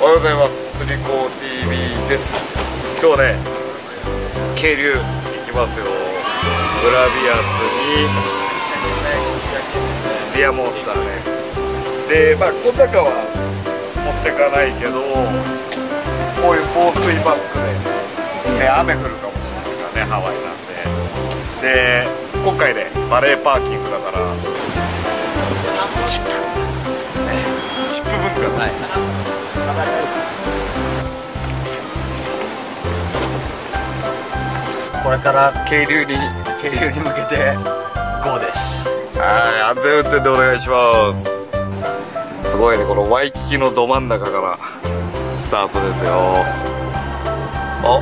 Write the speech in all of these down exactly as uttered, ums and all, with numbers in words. おはようございます。釣り子 ティーブイ です。今日ね、渓流行きますよ。グラビアスにディアモンスターね。で、まあ小高は持ってかないけど、こういう防水バッグで、ね、雨降るかもしれないからね、ハワイなんで。で、今回ね、バレーパーキングだからチップ、ね、チップ文化ない。これから渓流に渓流に向けてゴーです。はい、安全運転でお願いします。すごいね、このワイキキのど真ん中からスタートですよ。あ、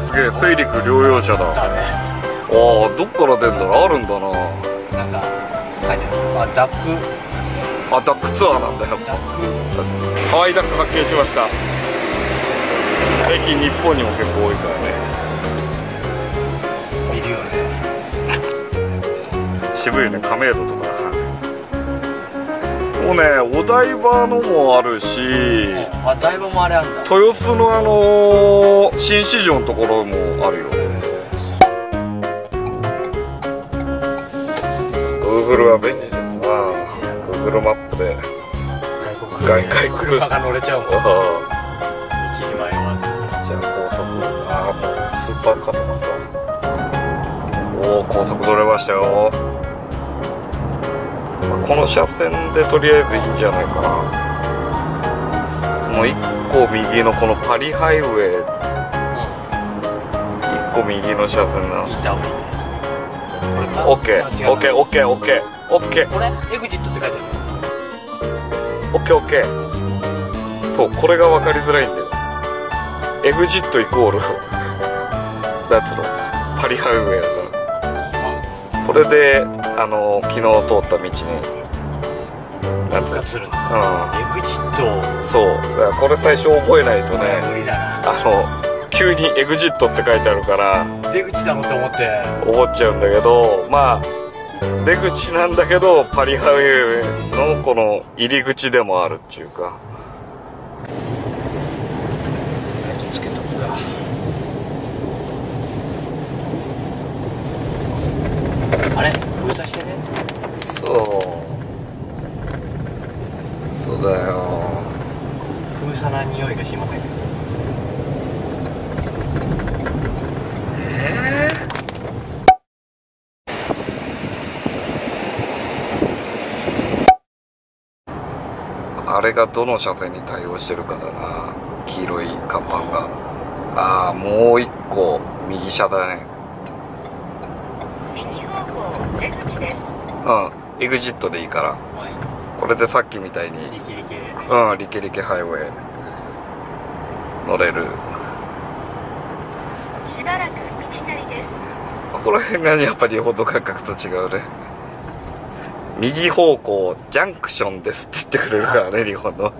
すげえ、水陸両用車だ。だね。ああ、どっから出んだろう。あるんだな。なんか書いてある。ダックあ、ダックツアーなんだよ。ハワイダック発見しました。最近日本にも結構多いからね。いるよね。渋いよね、亀戸とか。もうね、お台場のもあるし、あ、台場もあれあんだ。豊洲のあのー、新市場のところもあるよ。Googleは便利ですな。Googleマップで外国車が乗れちゃうもん。道に迷わず。じゃあ高速、ああもうスーパーカサカサ。おお、高速乗れましたよ。この車線でとりあえずいいんじゃないかな。もう一個右のこのパリハイウェイ、一個右の車線なの。オッケー、オッケー、オッケー、オッケー。オッケー。これエグジットって書いてある。オッケー、オッケー。そう、これが分かりづらいんだよ。エグジットイコールなんつうの、パリハイウェイだから。これであの昨日通った道になんつうの、エグジット。そうさ、これ最初覚えないとね、無理だな。あの急にエグジットって書いてあるから出口だろうと思って思っちゃうんだけど、まあ出口なんだけど、パリハイウェイのこの入り口でもあるっていうか。ライトつけとくか。あれ、封鎖してね。そうそうだよ。封鎖な匂いがしませんけど。あれがどの車線に対応してるかだな。黄色い看板が。ああ、もう一個右車だね。右方向出口です。うん、エグジットでいいから。これでさっきみたいにリケリケ、うん、リケリケハイウェイ乗れる。しばらく道なりです。ここら辺がやっぱり歩道感覚と違うね。右方向ジャンクションですって言ってくれるからね、日本の。こ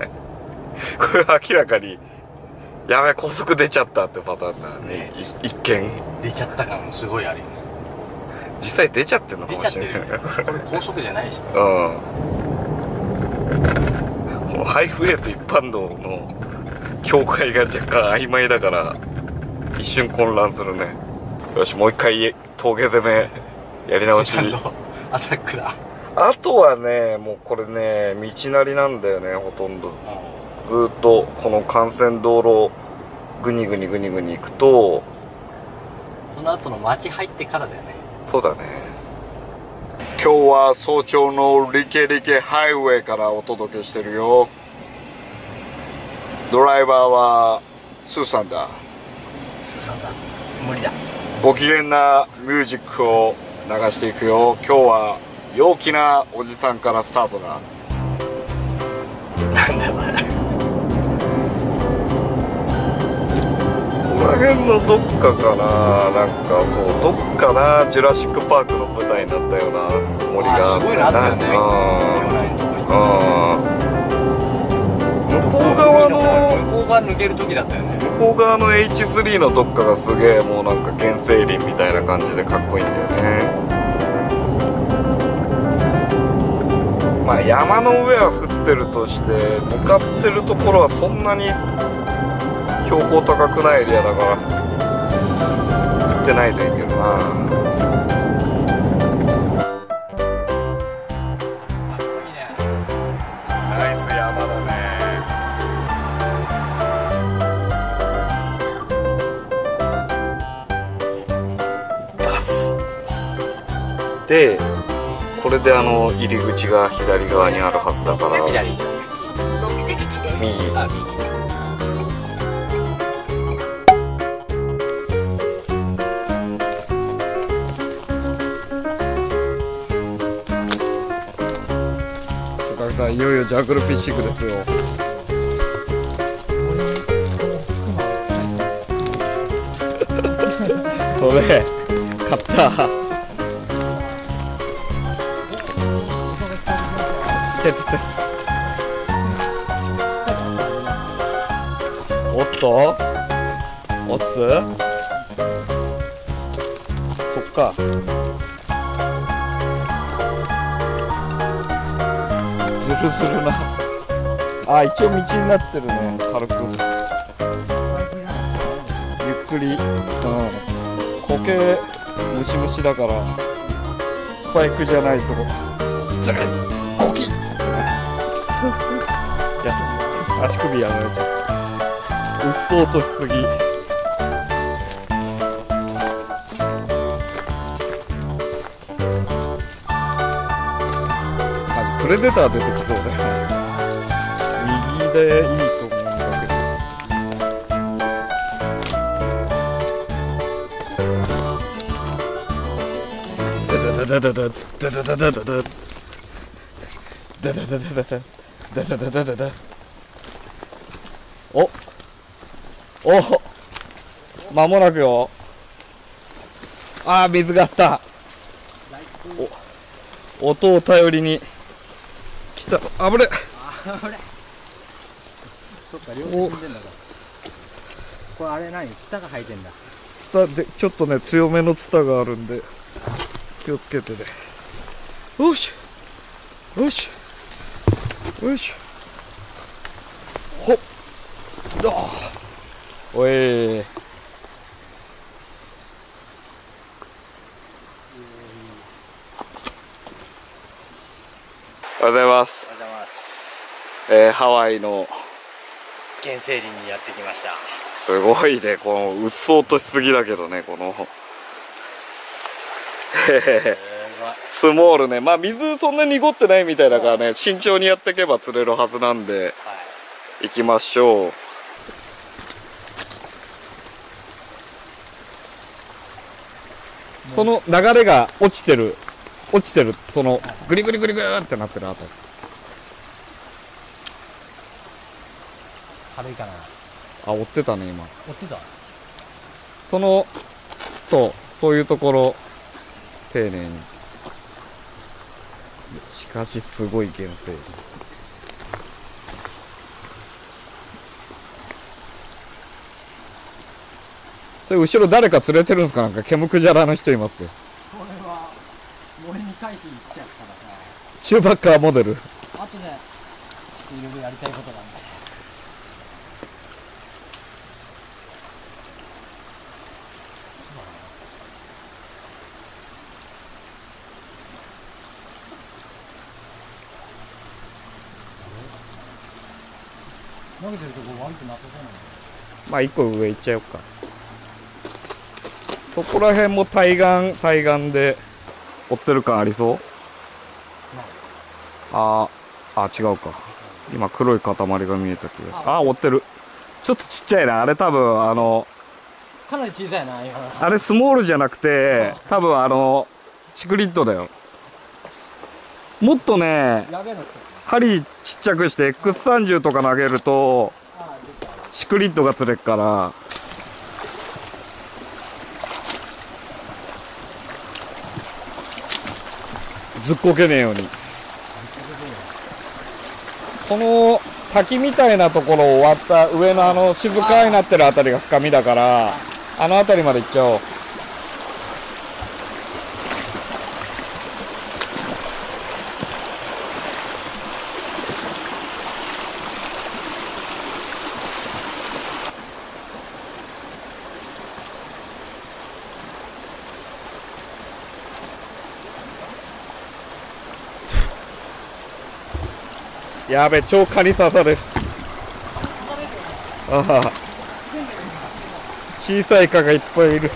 れは明らかにやべえ、高速出ちゃったってパターンだね。一見出ちゃった感もすごいあるよね。実際出ちゃってるのかもしれない。これ高速じゃないし、うん、このハイウェイと一般道の境界が若干曖昧だから一瞬混乱するね。よし、もう一回峠攻めやり直し。アタックだ。あとはね、もうこれね、道なりなんだよね、ほとんど。ずっとこの幹線道路をぐにぐにぐにぐに行くと、その後の町入ってからだよね。そうだね。今日は早朝のリケリケハイウェイからお届けしてるよ。ドライバーはスーさんだ。スーさんだ。無理だ。ご機嫌なミュージックを流していくよ。今日は陽気なおじさんからスタートだ。なんだこれ。この辺のどっかかな、なんかそう、どっかな、ジュラシックパークの舞台になったような森が。すごいなったよね。向こう側の、向こう側抜ける時だったよね。向こう側の エイチスリー のどっかがすげえ、もうなんか原生林みたいな感じでかっこいいんだよね。まあ、山の上は降ってるとして向かってるところはそんなに標高高くないエリアだから降ってないといいけどな。でこれであの入り口が左側にあるはずだから右。高木さん、いよいよジャグルフィッシングですよ。それ買った。おっとおつそっかズルズルなあ、一応道になってるね。軽くゆっくり、うん、苔ムシムシだからスパイクじゃないとズルッ足首やられちゃう。うっそうとしすぎ。あ、プレデター出てきそうだよ。右でいいと思うんだけど。ダダダダダダダダダダダダダダダダダダダ。おお間もなくよ。ああ、水があった。お音を頼りに来た。あぶれそっか、両手踏んでんだからこれ。あれ何、ツタが生えてんだ。ツタでちょっとね、強めのツタがあるんで気をつけてね。よしよしよし、ほっおい。おはようございます。おはようございます。えー、ハワイの原生林にやってきました。すごいね、このうっそうとしすぎだけどね、このスモールね。まあ水そんなに濁ってないみたいだからね、慎重にやっていけば釣れるはずなんで、はい、行きましょう。その流れが落ちてる、落ちてる、そのグリグリグリグリってなってる後。軽いかなあ、追ってたね、今。追ってた。その、そう、そういうところ、丁寧に。しかし、すごい原生。それ後ろ誰か連れてるんですか。なんかケムクジャラの人いますけど。これは俺に返しに来ちゃったからさ。チューバッカーモデル。あとで、ね、ちょっといろいろやりたいことなんで。投げてるとこ悪くなさそうなんだ。まあ一個上行っちゃおうか。そこら辺も対岸、対岸で追ってる感ありそう。あーあ、違うか。今黒い塊が見えた気が。ああ、追ってる。ちょっとちっちゃいなあれ。多分あのかなり小さいな今の。あれスモールじゃなくて多分あのチクリッドだよ。もっとね、針ちっちゃくして エックスさんじゅう とか投げるとチクリッドが釣れっから。ずっこけねえように。この滝みたいなところを割った上のあの静かになってるあたりが深みだから、あのあたりまで行っちゃおう。やべえ、超蚊に刺さる。ああ、小さい蚊がいっぱいいる。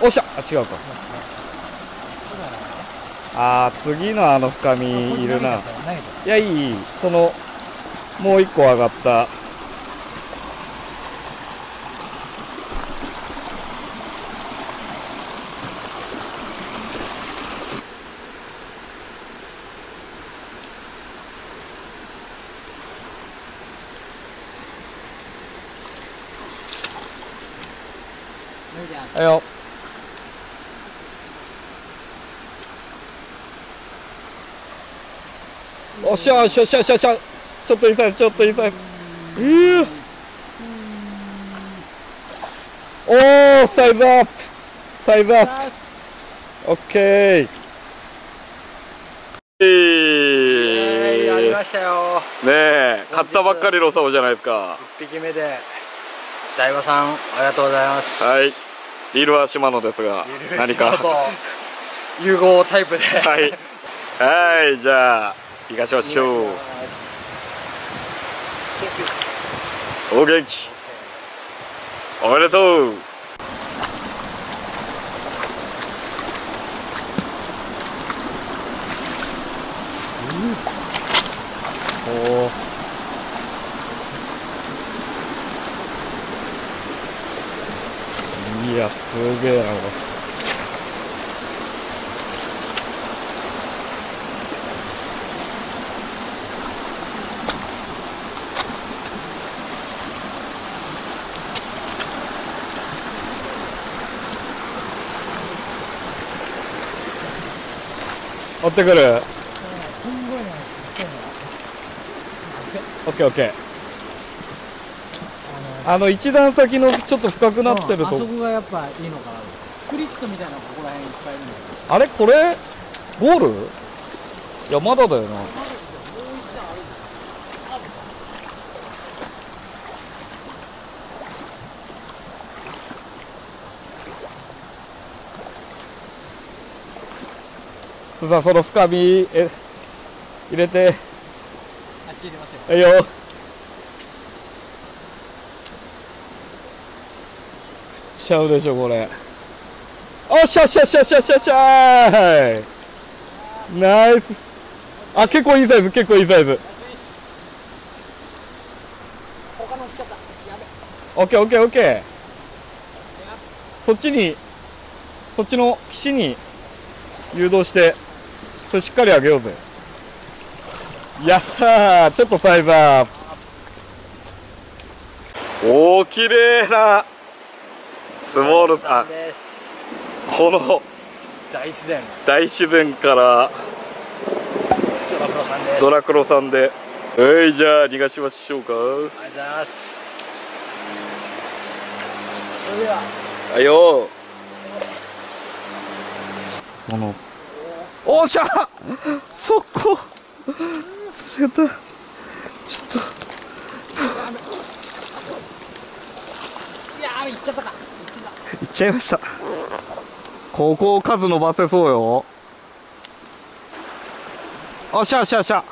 おっしゃ、あ、違うか。ああ、次のあの深みいるな。いや、いい、そのもう一個上がった。はいよ。おっしゃ、おっしゃ、おっしゃ、おっしゃ、おっしゃ。ちょっと痛い、ちょっと痛い。うー。おー、サイズアップ。サイズアップ。オッケー。やりましたよ。ねえ、買ったばっかりの竿じゃないですか。一匹目で。大和さん、ありがとうございます。はい。リールは島野ですが、何か融合タイプではい、はい、じゃあ行かしましょう。お元気、おめでとう。おー、いや、すげえな。追ってくる。オッケー、オッケー。あの一段先のちょっと深くなってると、うん、あそこがやっぱいいのかな。スプリットみたいなのここら辺いっぱいいるんだけど、あれこれゴール？いやまだだよな。須田、その深みえ入れて。あっち入れましたよ。いいよ。しちゃうでしょこれ。おっしゃっしゃっしゃっしゃっしゃっしゃーい。ナイス。あ、結構いいサイズ、結構いいサイズ。他の来ちゃった。やべ。オッケー、オッケー、オッケー。そっちに、そっちの岸に誘導して、それしっかり上げようぜ。やったー、ちょっとサイズアップ。おー、綺麗な。スモールさん、この大自然、大自然からドラクロさんで、えい、じゃあ逃がしましょうか。ありがとうございます。それでは。はいよ。この。おっしゃ。そこ。釣れた。ちょっと。いやー、行っちゃったか。いっちゃいました。ここを数伸ばせそうよ。おっしゃ、おっしゃ、おっしゃ。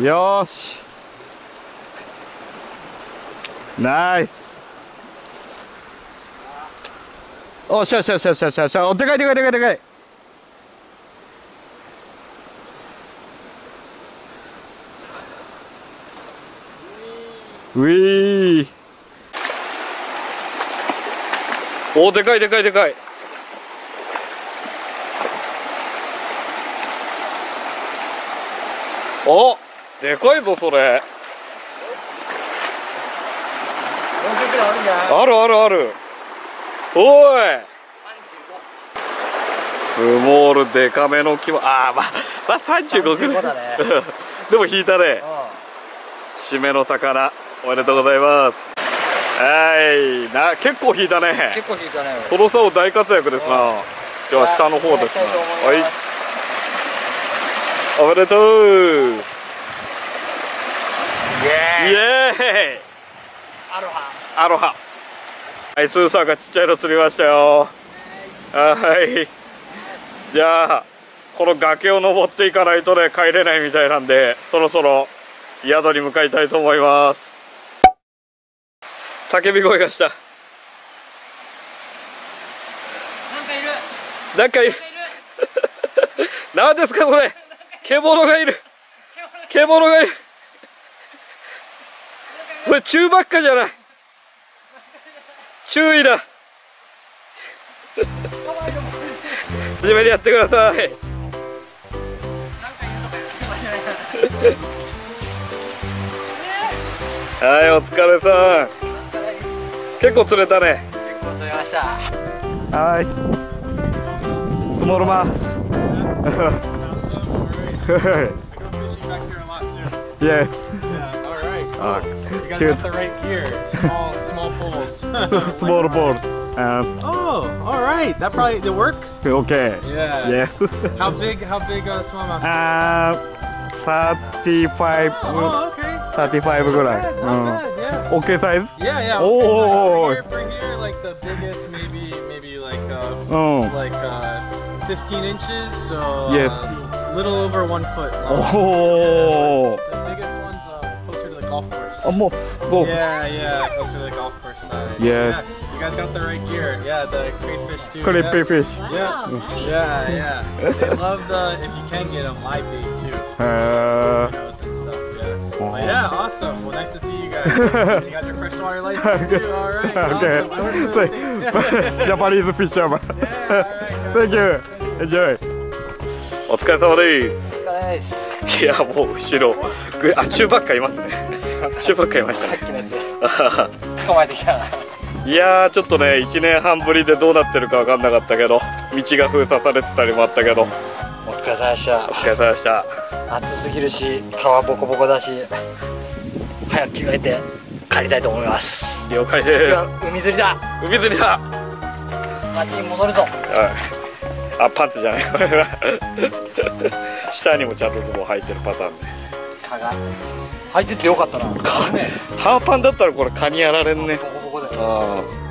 よーし。ナイス。おっしゃ、おっしゃ、おっしゃ、おっしゃ、おっしゃ、おっしゃ。お、でかい、でかい、でかい、でかい。うぃー。おー、でかい、でかい、でかい。お、でかいぞそれ。あるあるある。おい。スモールでかめの規模。ああ、まあまあさんじゅうごぐらいだね。でも引いたね。締めの魚おめでとうございます。はい、な、結構引いたね。結構引いたね。その竿大活躍ですな。じゃあ下の方ですね。はい。おめでとう。イエーイ。イエーイ。アロハ。アロハ。はい、スーさんがちっちゃいの釣りましたよ。はい。じゃあこの崖を登っていかないとね帰れないみたいなんで、そろそろ宿に向かいたいと思います。叫び声がした。なんかいる。なんですかこれ。獣がいる。獣がいる。それ中ばっかじゃない。注意だ。真面目にやってください。はい、お疲れさん。結構釣れたね。結構釣れました。はい。積もります。Yes. All right. You guys got the right gear. Small, small poles. Small poles.Um, oh, all right. That probably did work. Okay. Yeah. Yes. How big? How big are smallmouth? Uh, thirty-five. Oh, okay. thirty-five, not bad, not bad, yeah. Okay size. Yeah, yeah. Okay oh. Size. For, here, for here, like the biggest, maybe, maybe like uh, oh. like uh, fifteen inches. So yes. Uh, little over one foot. Long. Oh. Yeah, the biggest one's uh, closer to the golf course. Oh, more. Oh. Yeah, yeah, closer to the golf course side. Yes. Yeah.You guys got the right gear. Yeah, the crayfish too. Crayfish. Yeah. Wow, nice. Yeah, yeah. They love the, if you can get them, live bait too. Uh, and stuff, yeah. Oh. But yeah, awesome. Well, nice to see you guys. You got your freshwater license too. All right. Okay. Awesome. I wouldn't really think. Japanese fisherman. Yeah, all right. Thank you. Enjoy. お疲れ様です。お疲れです。いや、もう後ろ、あ、中ばっかいますね。中ばっかいましたね。さっきのやつ。捕まえてきたな。いやーちょっとねいちねんはんぶりでどうなってるか分かんなかったけど、道が封鎖されてたりもあったけど、お疲れ様でした。お疲れ様でした。暑すぎるし川ボコボコだし、早く着替えて帰りたいと思います。了解です。次は海釣りだ。海釣りだ。町に戻るぞ。あ、パンツじゃないこれは。下にもちゃんとズボン履いてるパターンで、蚊が履いててよかったな。ハーパンだったらこれ蚊にやられんね。ああ。